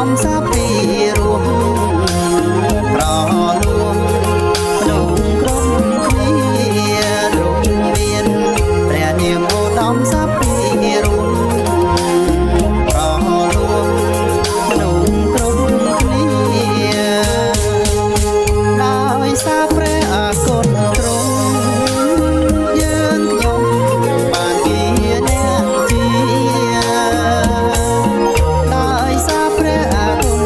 อมซับปีรุมรอรวมลงกรมเคลียลงเวียนแปรเนียมโอตอมซับปีรุมรอรวมลงกรมเคลียดาวซาแปรอากลตรงเยือนยงบานเกียแนงเจียดาวซาแปรอากล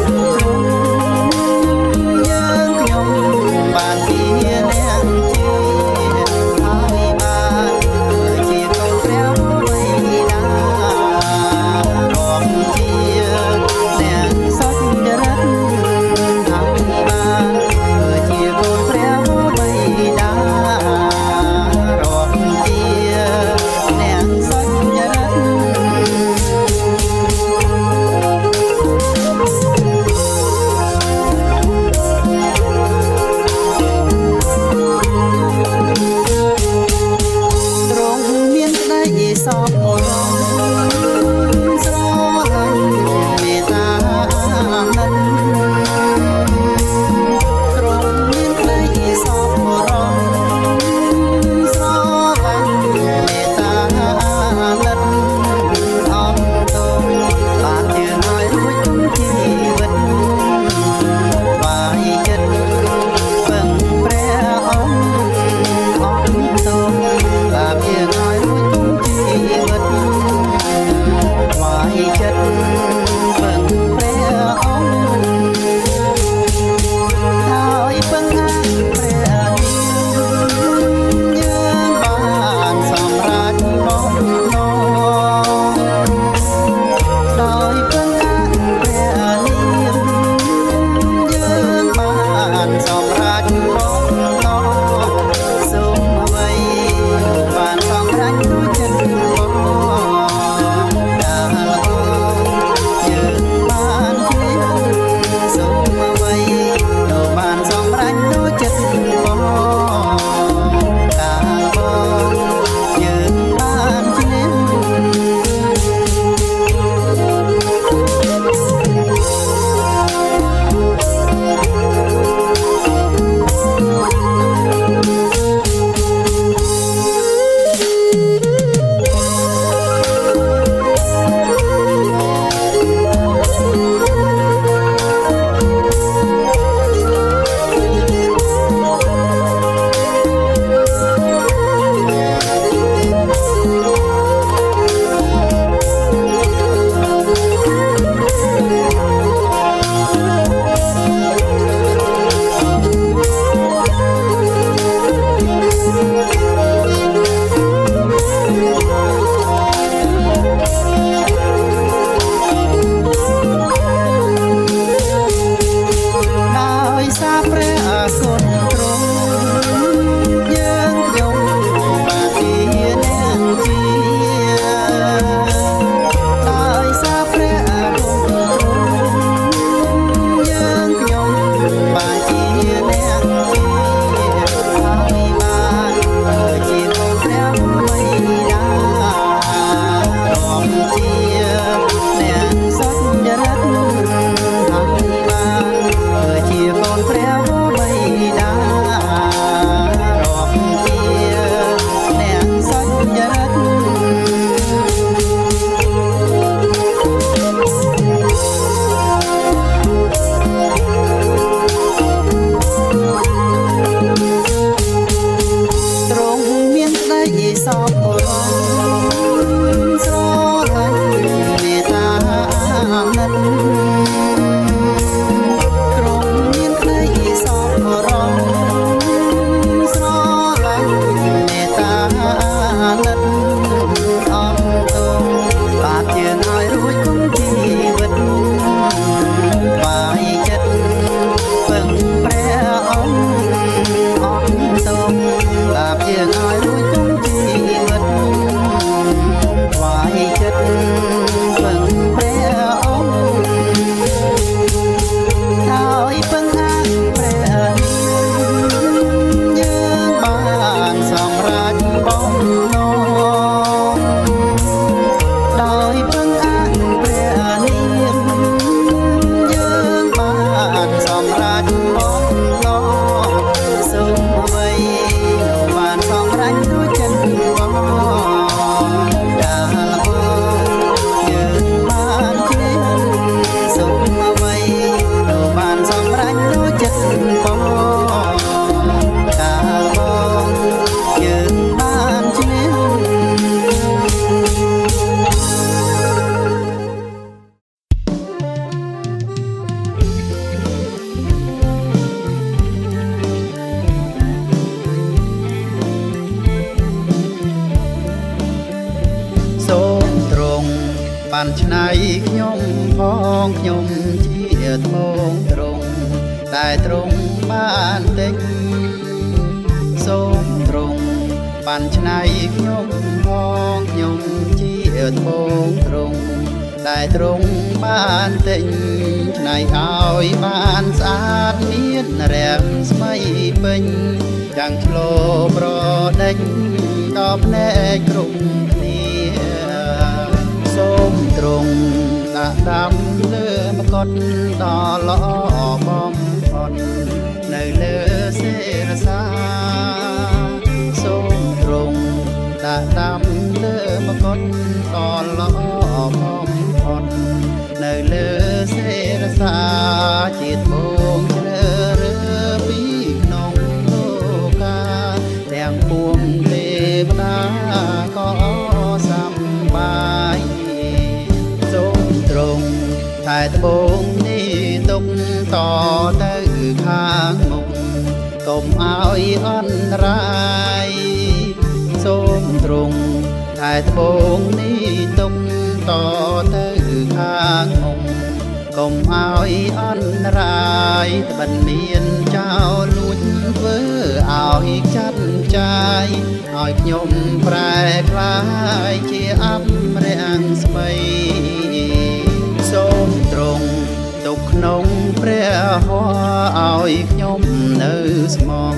ยมพ้องยมเชี่ยทองตรงแต่ตรงบ้านเต็งส้มตรงปันชนายยมพ้องยมเชี่ยทองตรงแต่ตรงบ้านเต็งชนายเอาบ้านสาดเนียดแรมไม่เป็นดังโคลบรอเด็กตอบแน่กรุงส้มตรงตะดำเลือมกดต่อล้อบอมพอนในเลือเสรสาส้มตรงตะดำเลือมกดต่อล้อบอมพอนในเลือเสรสาจิตโมงเลือเรือปีนองโลกาแดงปวงเลมตาก็สัมบายแต่ตะบงนี่ตุกต่อเตื้อข้างมุมกลมอ้อยอันไรส้มตรงแต่ตะบงนี่ตุกต่อเตื้อข้างมุมกลมอ้อยอันไรตะบันเมียนเจ้าลุ้นเว้ออ้อยจัดใจอ้อยยมแปรคลายเชี่ยอัมเรียงสมัยส้มตรงตกนงเปรี้ยวหัวเอาอีกยมเนื้อสมอง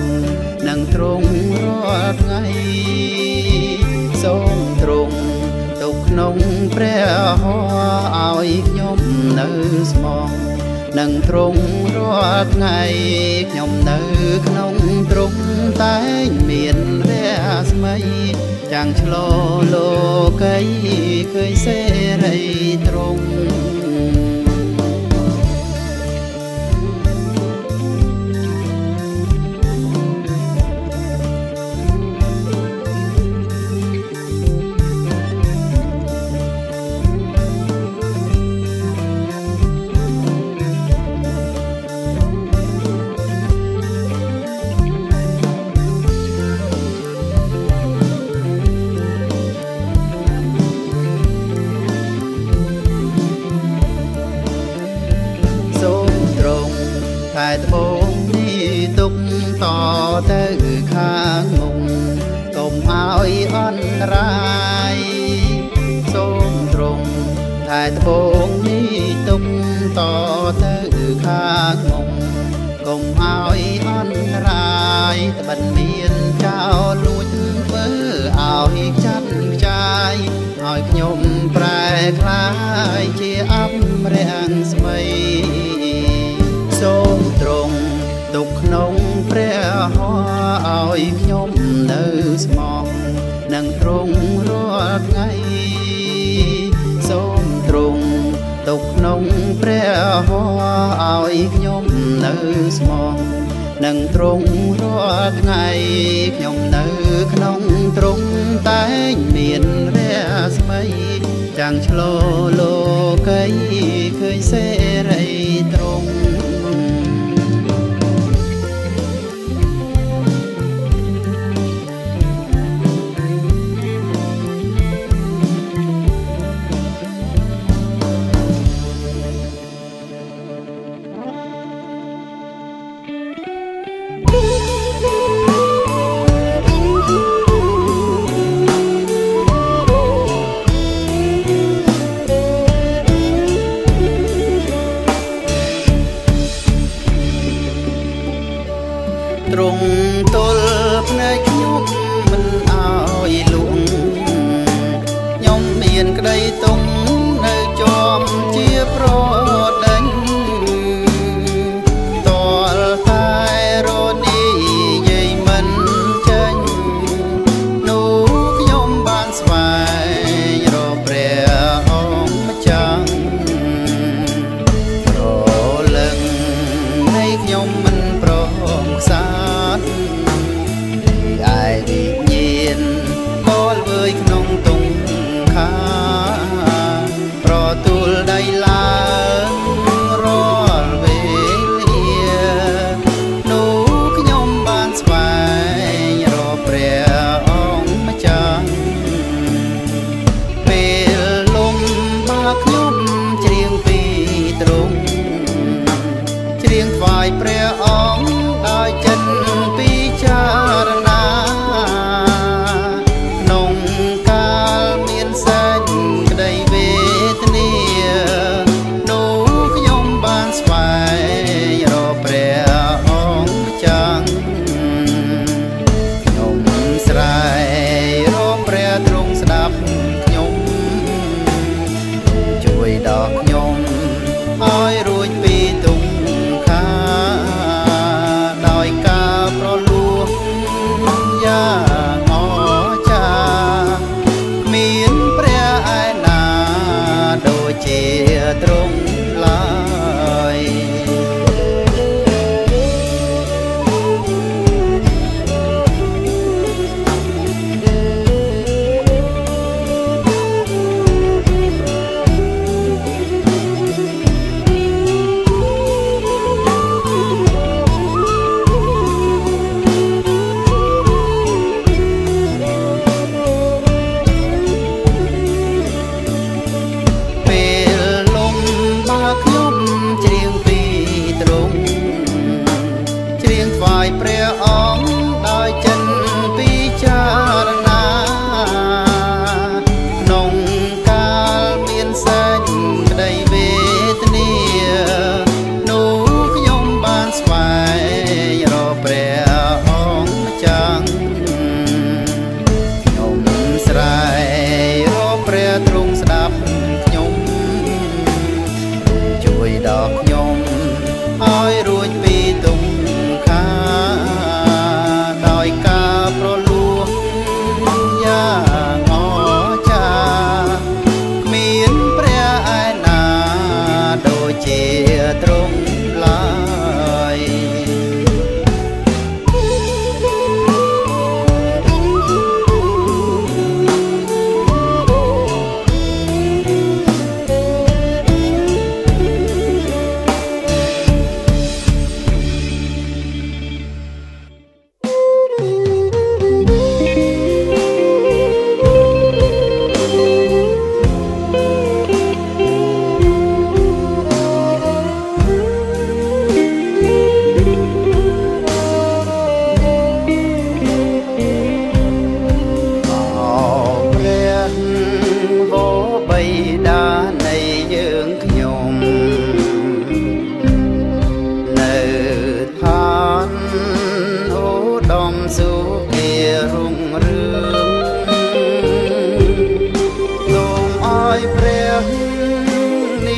นั่งตรงรอดไงส้มตรงตกนงเปรี้ยวหัวเอาอีกยมเนื้อสมองนั่งตรงรอดไงยมเนื้อนงตรงใต้เมียนเรียสมัยจังชโลโลไกเคยเสไรตรงแต่ตะบงนี่ตุกต่อเตื้อข้างมุมกลมอ้อยอันไรส้มตรงแต่ตะบงนี่ตุกต่อเตื้อข้างมุมกลมอ้อยอันไรตะบันเมียนเจ้าลุ้นเว้ออ้อยจัดใจอ้อยยมแปรคลายเชี่ยอัมเรียงสมัยส้มตรงตกนงเปรี้ยวหัวเอาอีกยมเนื้อสมองนั่งตรงรอดไงส้มตรงตกนงเปรี้ยวหัวเอาอีกยมเนื้อสมองนั่งตรงรอดไงยมเนื้อนงตรงใต้เมียนเรียสมัยจังชโลโลไกเคยเสไรตรงตรงตลบในยมมันเอาอีลุงยมเมียนกระไดตรงในจอมเจียโปรดังตอลตายโรนี่ใหญ่มันเจนนูกยมบานสวายรอเปรียอมจังรอเลิงในยมมันโปรสาHãy subscribe cho kênh Ghiền Mì Gõ Để không bỏ lỡ những video hấp dẫn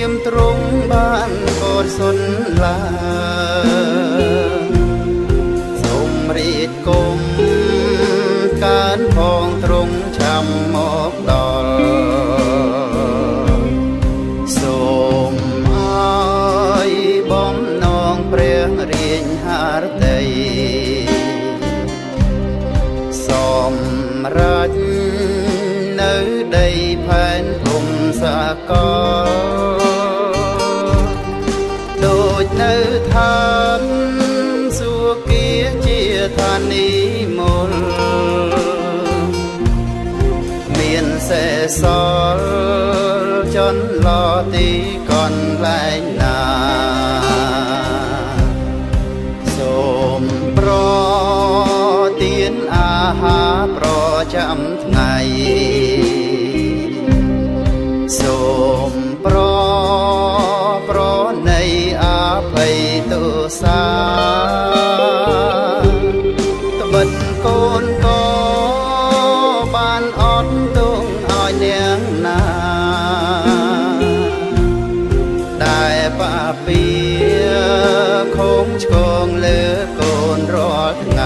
ยมตรงบ้านโกดสนลาสมรีดกมการพองตรงช้ำหมอกดอนสมอ้อยบ้อมนองเปรียงเรียนหาเตยสมรัดเนื้อใดพันกลมสะกอเนื้อทานสัวเกียเจียทานิมนเมียนเสสอลจนลอตีก่อนไหลนาสมปรอเตียนอาหาปรอจำไงสมปรอตัวสาตบันโกนก็บานอ่อนตรงอ่อยเนียงนาได้ป่าปีคงชงเลือโกนรอดไง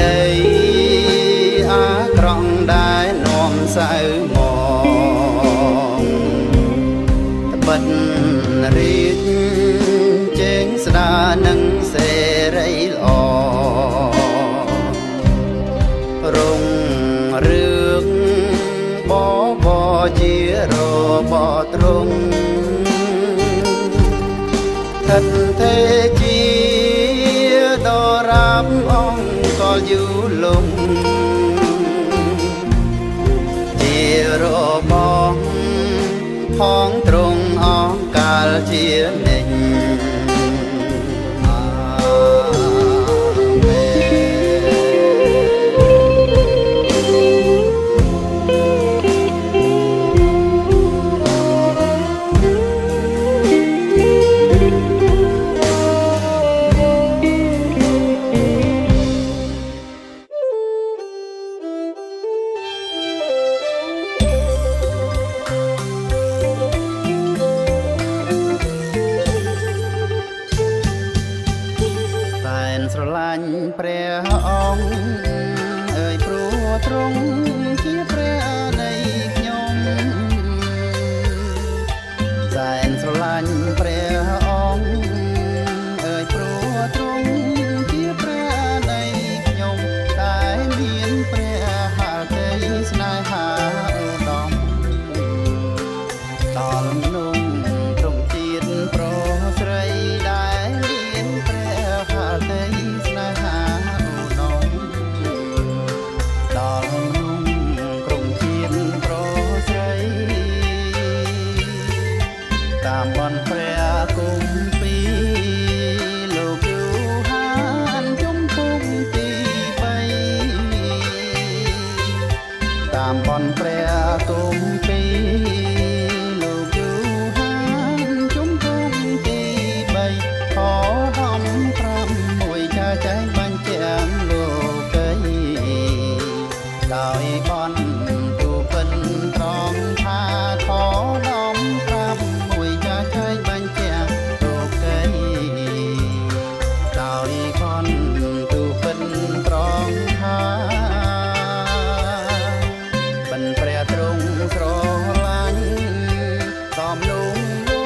ได้อากรองได้นอมสายหมองตะบันรีดเจงสดานังเสไรอรงเรื่องบ่เจียรบ่ตรงทันเทจีดอรับอ่องก็อยู่ลงเจรบองห้องตรงอ้องกาลเจียนเอง เป็นเปรียตรงตรงลันตอมลุงลู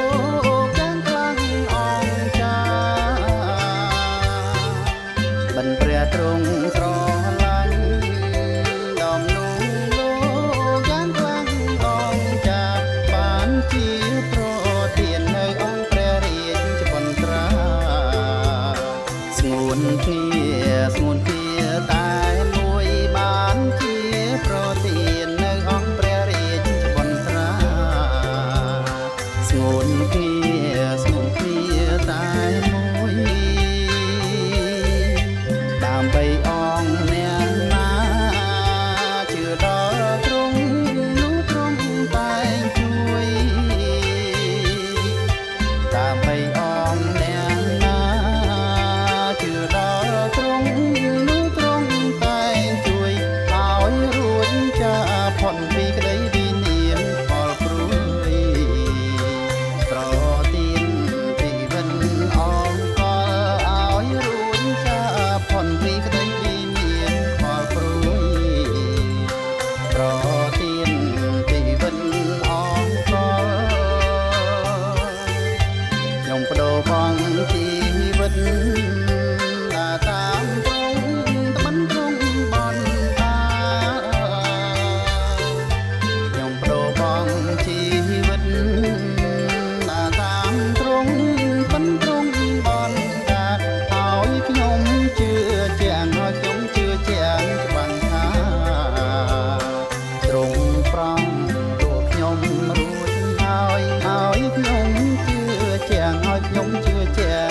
กแกงกลางอ่องจาเป็นเปรียตรงตรงลันตอมลุงลูกแกงกลางอ่องจาปานจีโปรเตียนในองเปรียเรียนจะปนตราสงูนเพียสงูนเพียตายมวยบานจีโปรเตียนในองเปรียเรียนจะปนตราสงูนเพียสงูนเพียตายมวยตามไปองเนียนมาชื่อดอตรงนู้ตรงตายช่วยตามไปองเนียนมาชื่อดอตรงนู้ตรงตายช่วยเอารุ่นจะผ่อนปีกได้ดีเนียนพอครุยตรอตีนตีวันองก็เอารุ่นจะผ่อนปีกได้ดีเนียนพอครุยตรอตีนตีวันองก็ยงประโดบังตีวันตามตรงตะมันตรงบอนตายงโปรบองชีวิตตามตรงตะมันตรงบอนตาเอาขยมเชื่อแจงเอาขยมเชื่อแจงบังคาตรงปร่องตัวขยมรู้เอาขยมเชื่อแจงเอาขยมเชื่อแจง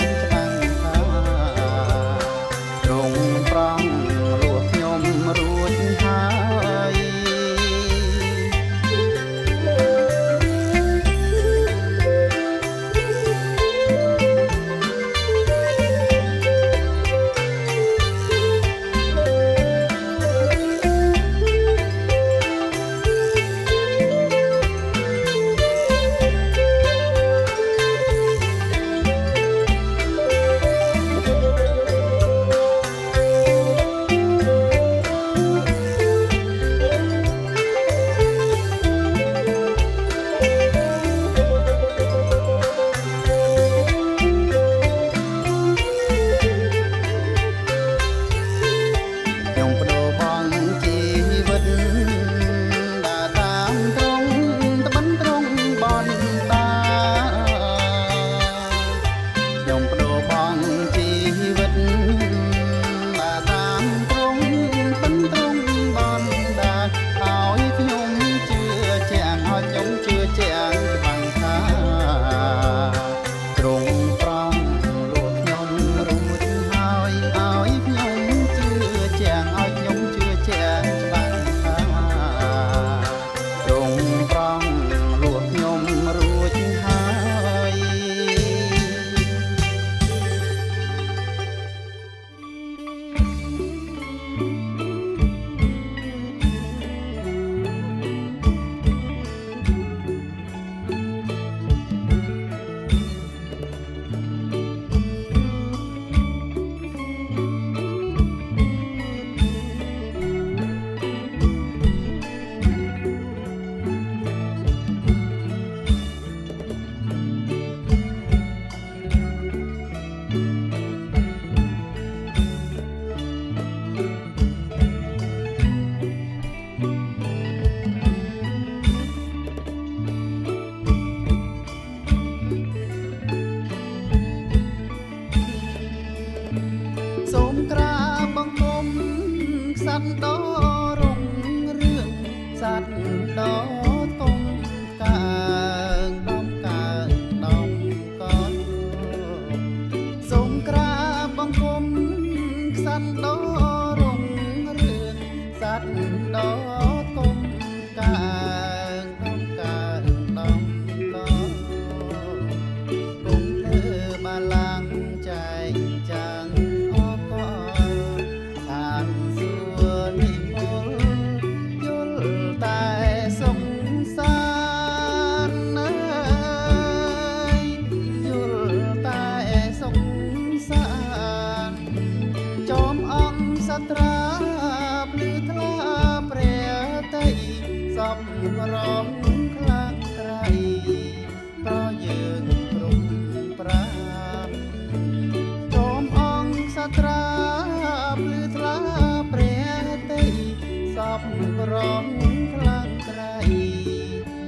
สอบร้องคลางไกลเพราะเยิงกลุ่มปราบโจมองสตราบหรือตราเปรตสอบร้องคลางไกล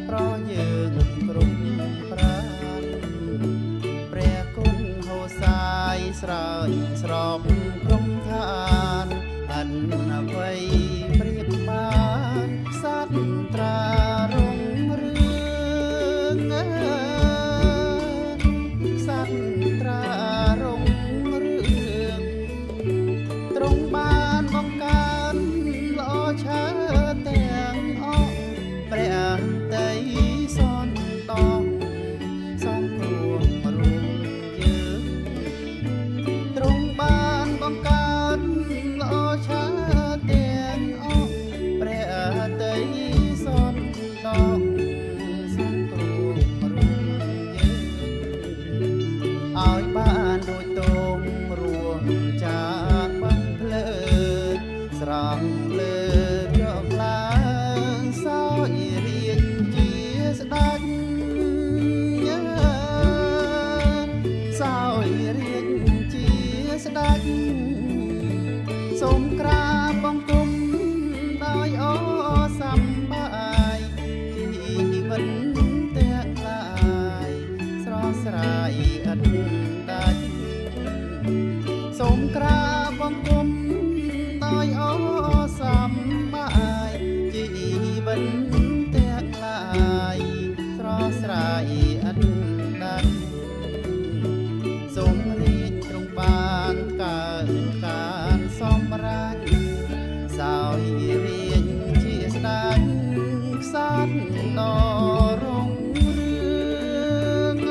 เพราะเยิงกลุ่มปราบแปรกุ้งโหสายสลายสอบกลุ่มทานอันไว้เปรียบบานสัตรารุ่งเรืองสัตรารุ่งเรืองตรงบานบองการล้อเชิดแต่งออกแปรไตซ่อนตองซ่อนกลัวรุ่งเยือนตรงบานบองการล้อเชิดแต่งออกแปรไตซ่อนตองซ่อนกลัวรุ่งเยือนเอาบ้านโดยตรงรวมจากบังเพลิดสร้างเพลิดยกลาเศร้าอีเรียนเจียสดังเศร้าอีเรียนเจียสดังสมกราบองกุมดอยอ้อสัมบายที่วันเตะลายสร้างสลายอันดังสมกราบองกุมดอยอ้อสัมบายที่วันเตะลายสร้างสลายอันดังสมรีตรงบานการซ่อมรักสาวอีเรียนที่สนานสัตว์นอรุ่งเรือง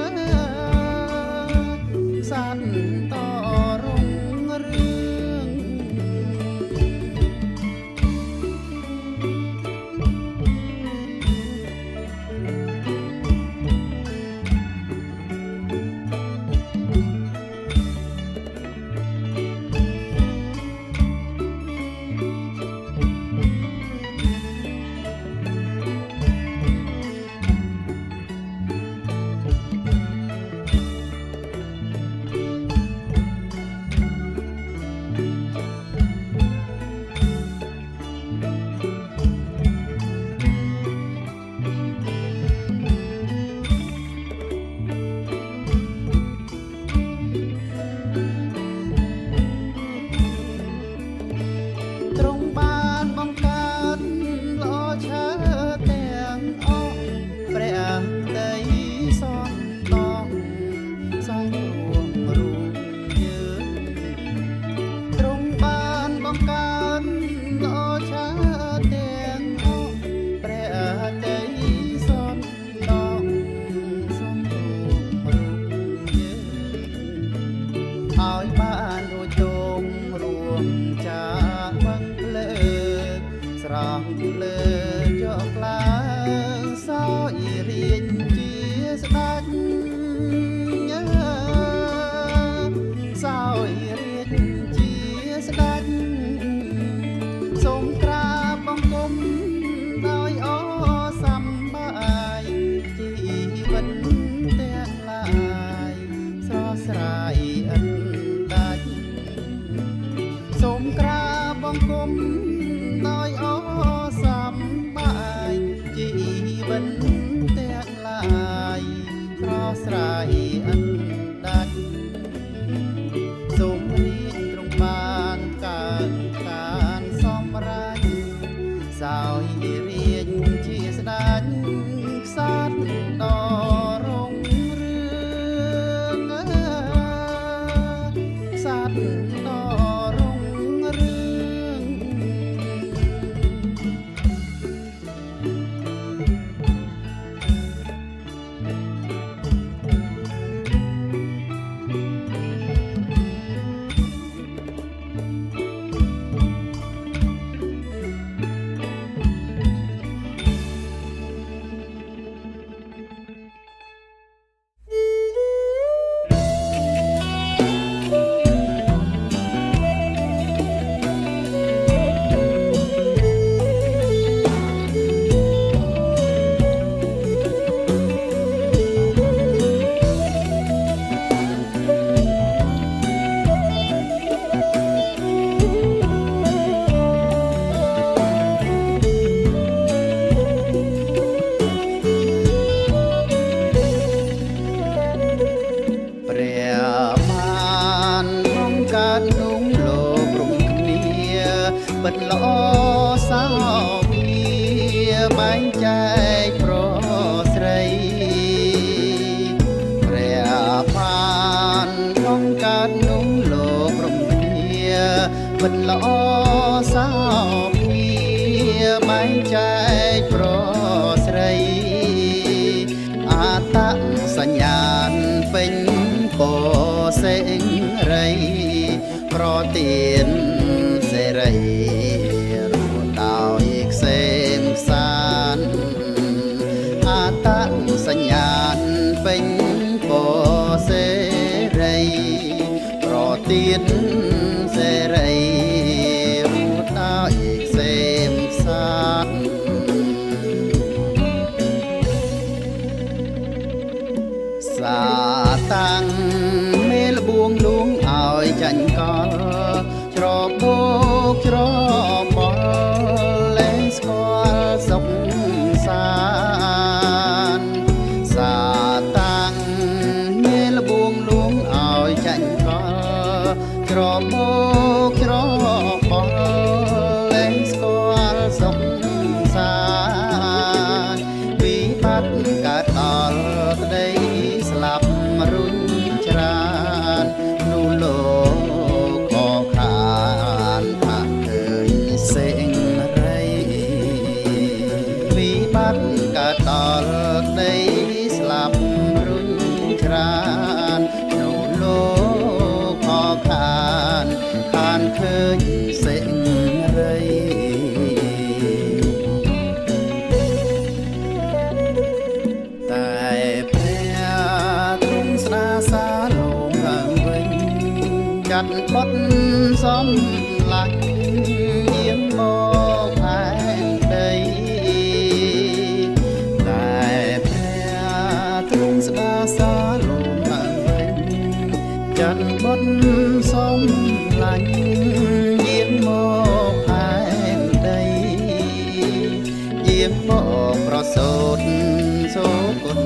สัตว์นอรุ่งเรือง มันล้อสาวเพียไม่ใจเพราะใครอาตั้งสัญญาณเป็นป่อเสงไรเพราะเตียนเสไรรู้เต่าอีกเสงสารอาตั้งสัญญาณเป็นป่อเสไรเพราะเตียนเสไรรู้เต่าอีกเสงสารสาตังเมลบวงลุงเอาจันกอชรอบโบกชรอบปอเลสกอสงสารสาตังเมลบวงลุงเอาจันกอชรอบโบกชรอบปอเลสกอสงสารวิบัติกาตอลได้สลับรุ่นจรานนูโลกอขานผักเคยเสงไรวิบัติกาตอลได้สลับรุ่นจรานนูโลกอขานเคยเสงไรจัดปดสมหลักเยี่ยมโมแพงใดแต่แพ้ตรงสนาสาลมต่างเป็นจัดปดสมหลักเยี่ยมโมแพงใดเยี่ยมโมประสดโสกล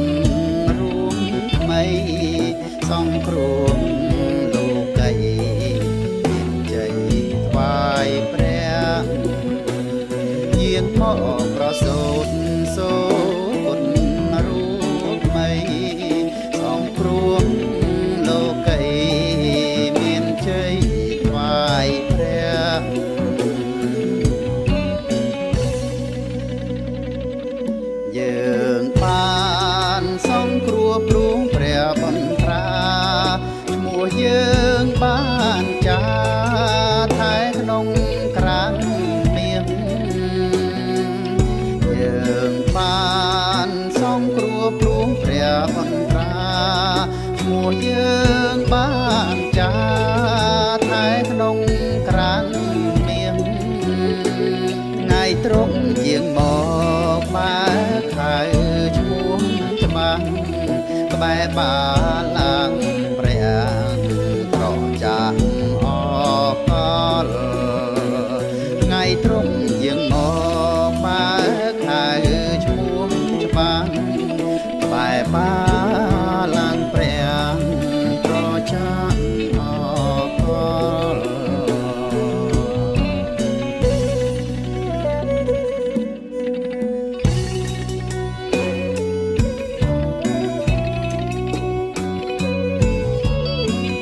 รวมไม่สองครูใจควายแปรเยียงหม้อประสดโสกลรู้ไหมสองครวงโลกไก่เมียนใจควายแปรเยืองปานสองครัวปรุงแปรบนตรามัวเยืองบ้านจาไทยขนมกลางเมียงเยืองปานสองครัวปรุงแปรบนตรามัวเยืองบ้านจาไทยขนมกลางเมียงนายตรงเยียงหมอกมาไข่ช่วงจะมากระบายบาลางแปรกรอจังออกไงตรงเยียงหมอกมาไข่ช่วงจะมากระบายบาลางแปรกรอจัง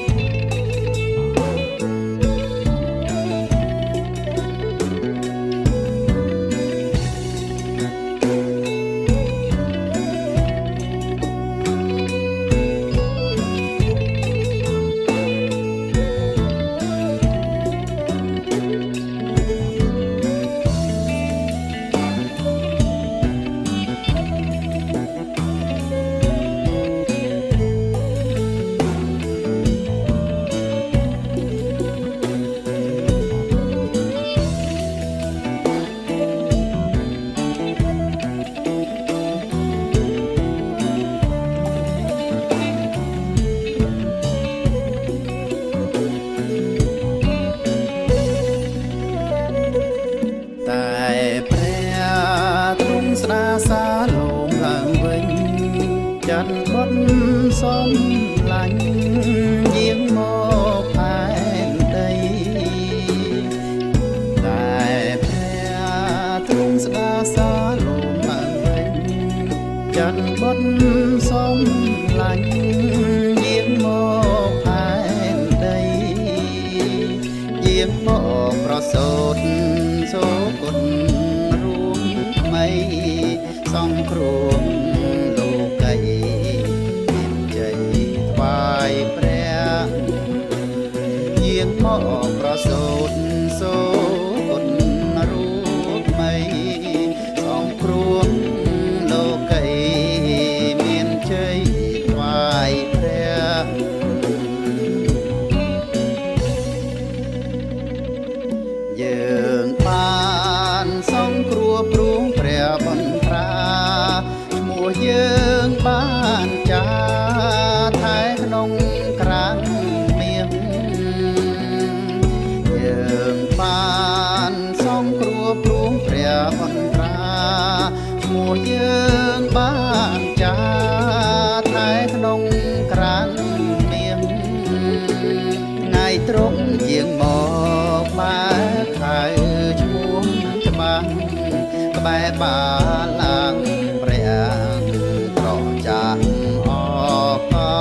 เ สียงบอกประสดโสกลรู้ไหมส่องโครมโลกไกลใจวายแปรเสียงบอกประสดโสกลรู้ไหมส่องโครมโลกไกลเมียนใจวายแปรบ้าลังเปรียงตรอกจังออกก็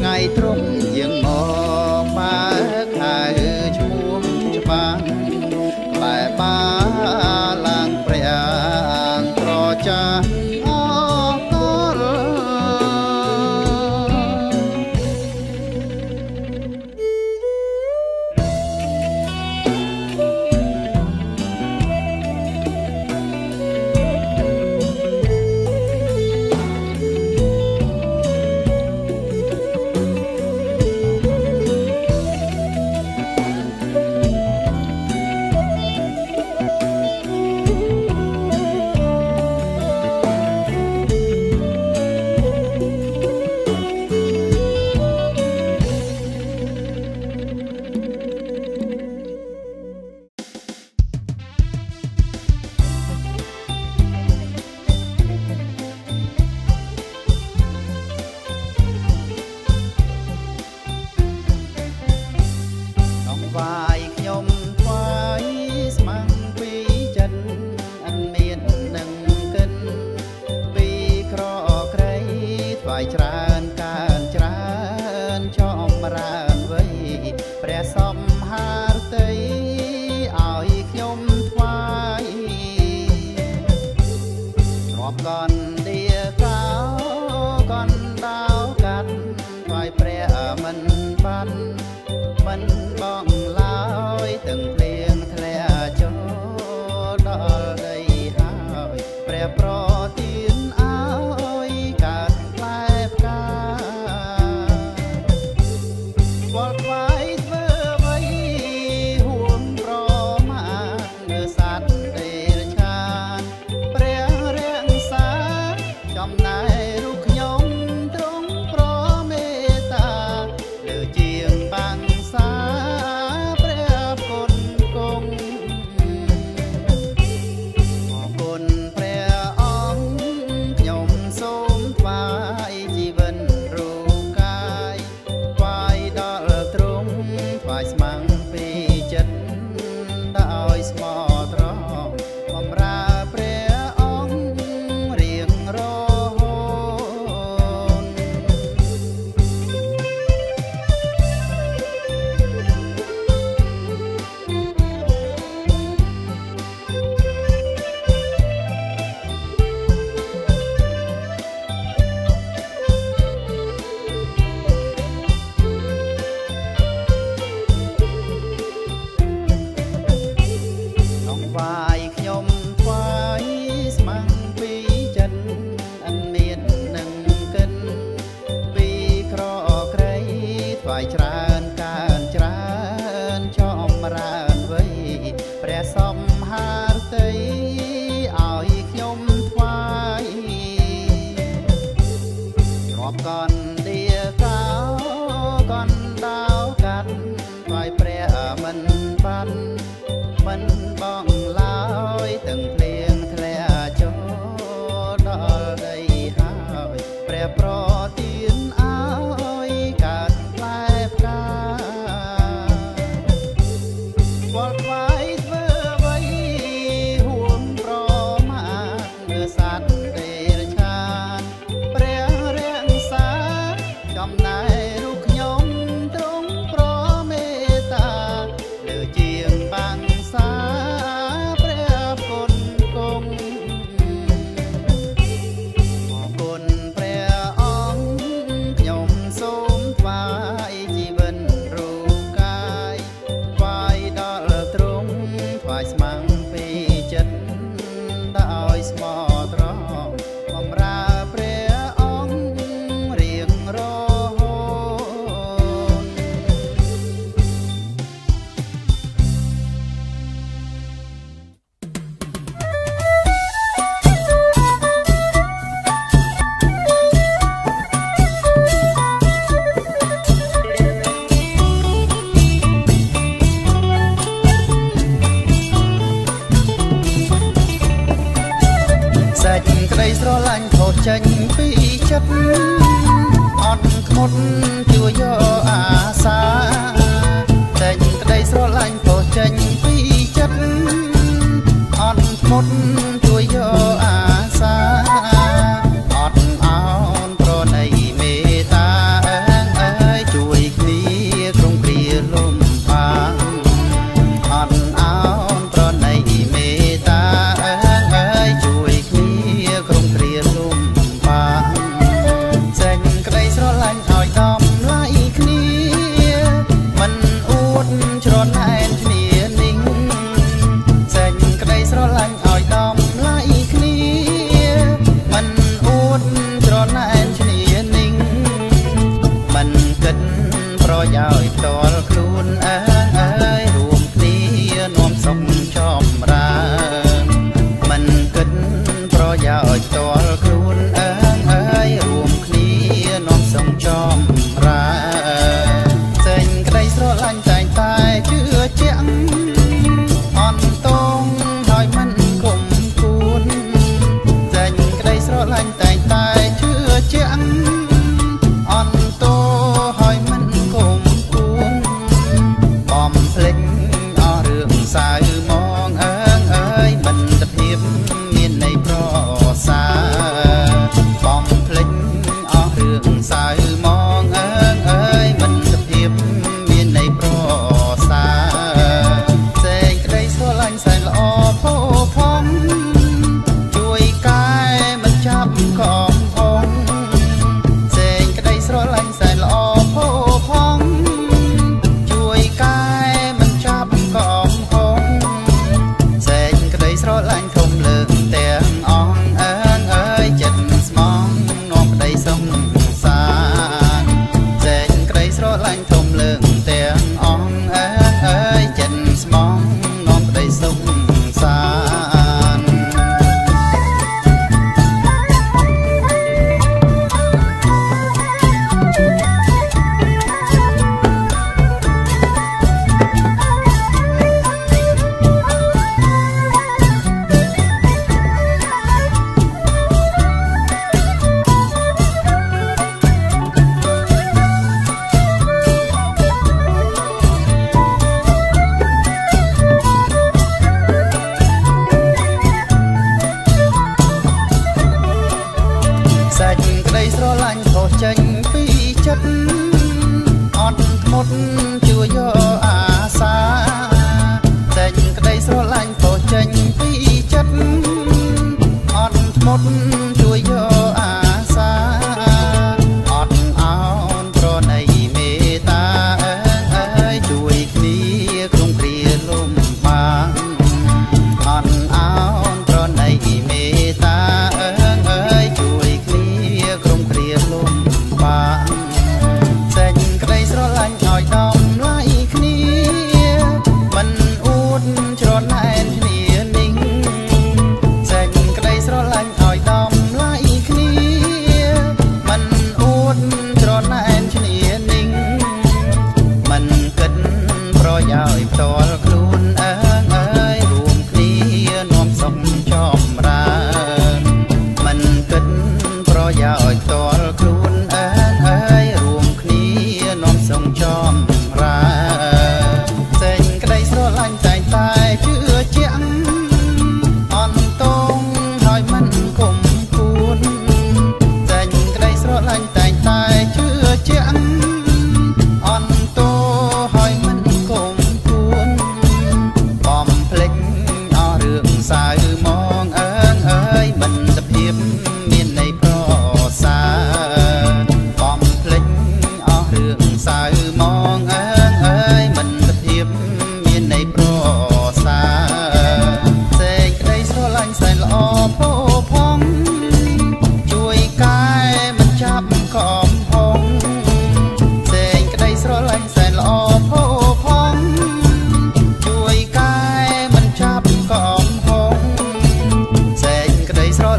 ไงตรงยังมองมาใครช่วงจะบ้างหลายบ้าลังเปรียงตรอกจังออกก็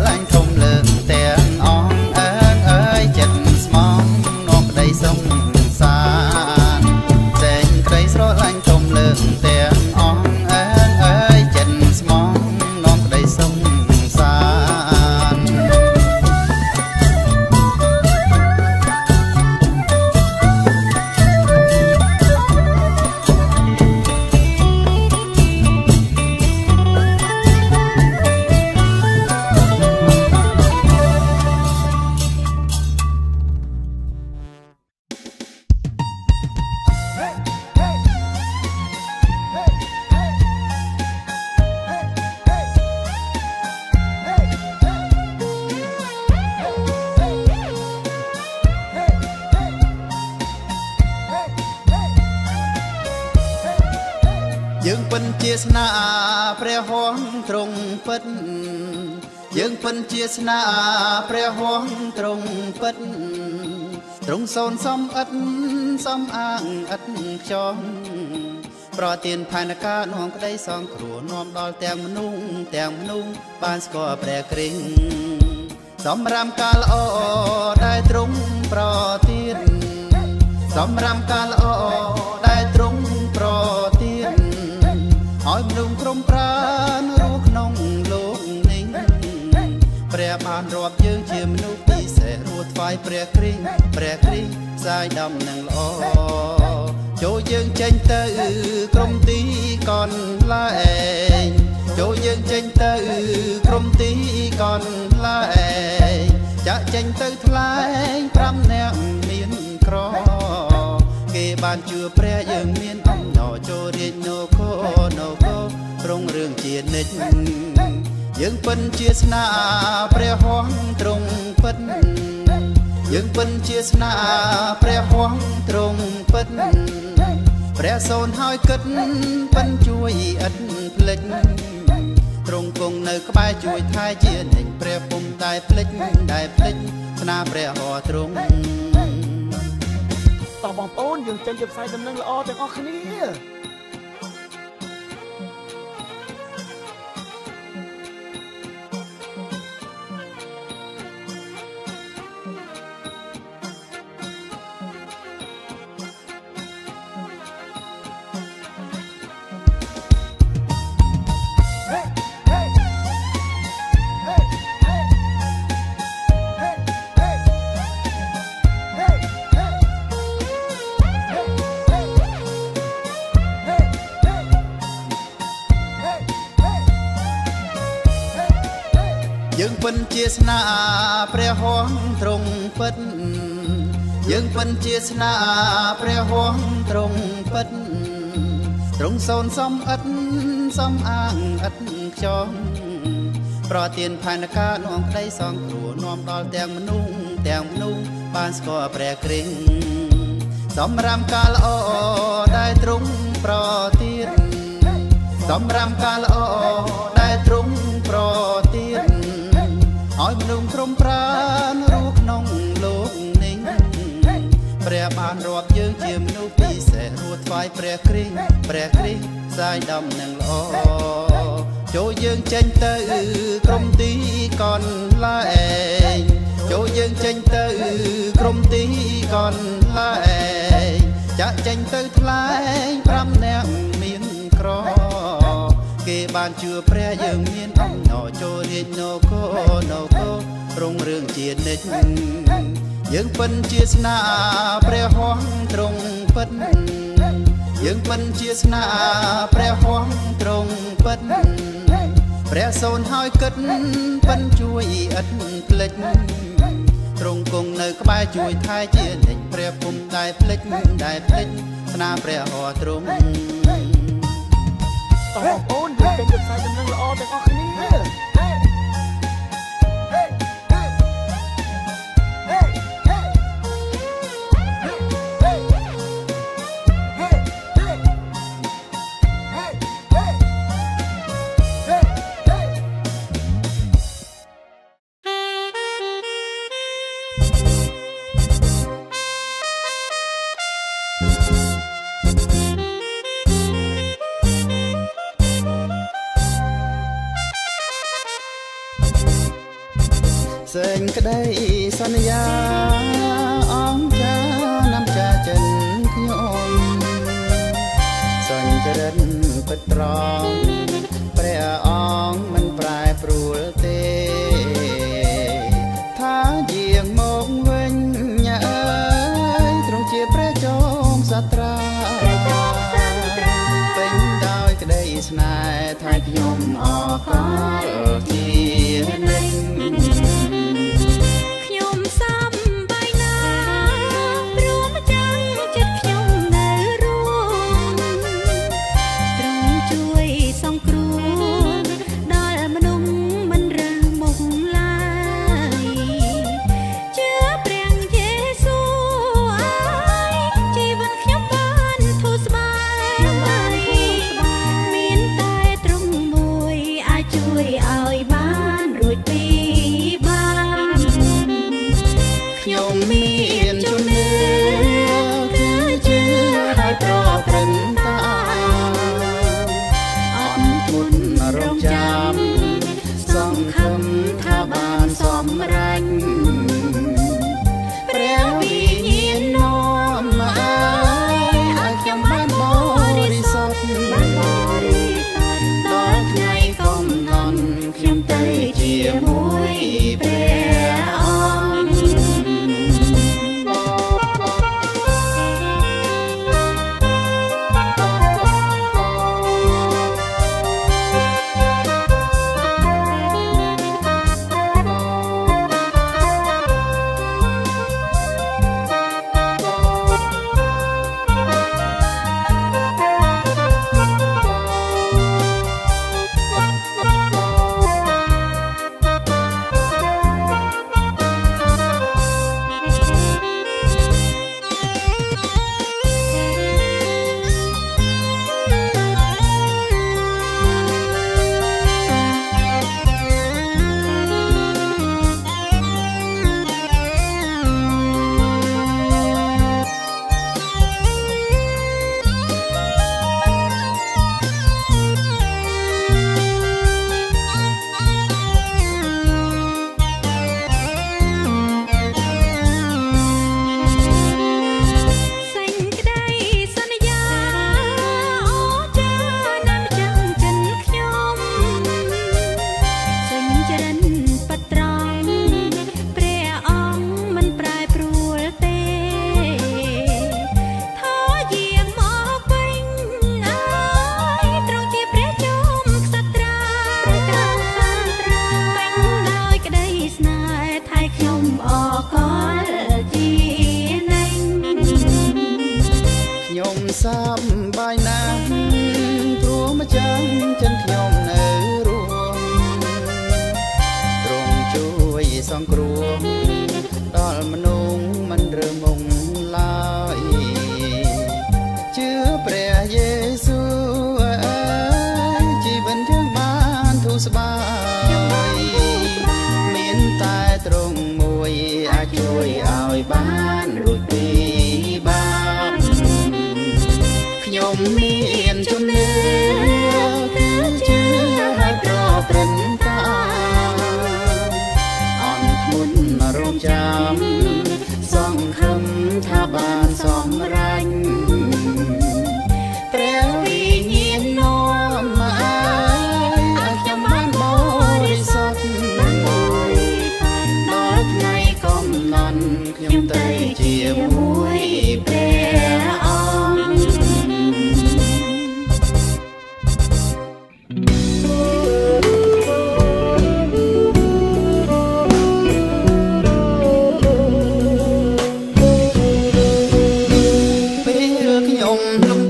anh không lường tiền on ơn ơi chật mong nộp đầy sông xa trên cây số anh không lường tiền on ơn ơi chật mong nộp đầy sông xa dương phân chia na pre hoang trong phân trong son xóm ất xóm an ất chon bỏ tiền phai nạc nòng cây song khổ nòm đo tèng nung ban score pre kring xóm ram ca lo đại trung bỏ tiền xóm ram ca lo đại trung bỏ tiền hỏi nung trong pran ruốc nôngเปรียบานรอบยืงเชียมนุปีเสรูดไฟเปรียกริ้งสายดำหนึ่งล้อโจยืงเจนเตอกรมตีก่อนละเองโจยืงเจนเตอกรมตีก่อนละเองจะเจนเตอทลายพรำแนมเมียนครอเกบานจือเปรียยืงเมียนอ่ำหน่อโจเรียนโนโคโนโคตรงเรื่องเจียนนิดdương phân chia na pre hoang trong phân dương phân chia na pre hoang trong phân pre son hơi cất phân chui ẩn plek trong cùng nơi các bài chui thay chia nền pre phum đại plek na pre ho trong tàu bóng ôn dương chân chụp sai tầm năng là o chẳng o khní dương phân chia na pre hoang trong phân dương phân chia na pre hoang trong phân trong son xóm an ất chon bỏ tiền phai nạc nòng cây song khổ nòm đo tèng nung ban score pre kring xóm ram ca lo đại trung bỏ tiền xóm ram ca lo đại trung bỏ tiềnอ้อยนุ่งครมพรานรูกน้องลูกนิ่งเปรียบานรอบยืงเจียมนุปีเสรูดไฟเปรียกริ้งสายดำหนึ่งล้อโจยืงเจนเตอกรมตีก่อนละเองโจยืงเจนเตอกรมตีก่อนละเองจะเจนเตอทลายพรำแนมมีนครอเกบานจือเปรียยืงมีนอ่ำหน่อโจเรียนโนโคโนโคตรงเรื่องเจียนนิดยังเป็นเจียนาเปรียห้องตรงเป็นยังเป็นเจียนาเปรียห้องตรงเป็นเปรียโซนห้อยกึศเป็นช่วยอัดเพลิดตรงกงเนกบายช่วยท้ายเจียนนิดเปรียปุ่มได้เพลิดนาเปรียอ่อตรงต่อโอนยืนเป็นจุดสายจำนวนละอแต่ก็คืนนี้ เสงก็ได้สัญญาอ้อมจานำจาจันขยมสัญจรันเปิดตรองเปรอะอ้องมันปลายปรูลเตท้าเยียงมองเว้นยาเอ๋ยตรงเจียพระจอมสัตราเป็นดาวก็ได้สนายทายขยมออกคอยทีลง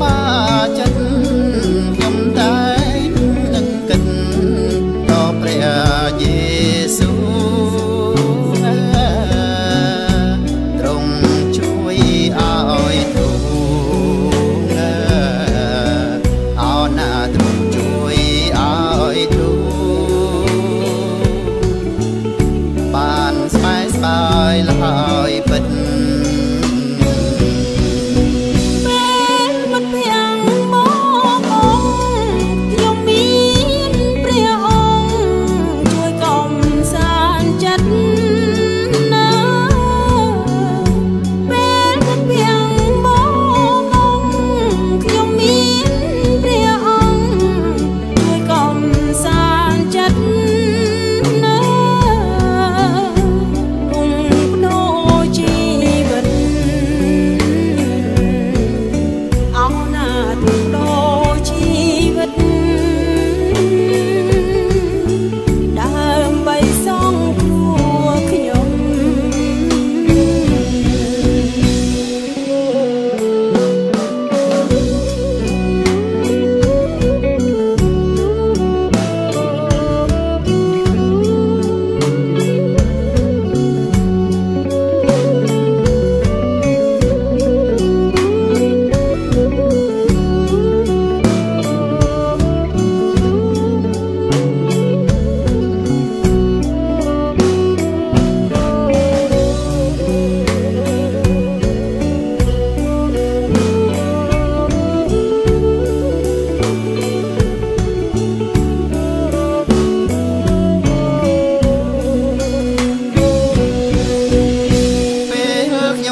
ป่า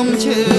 องชื่อ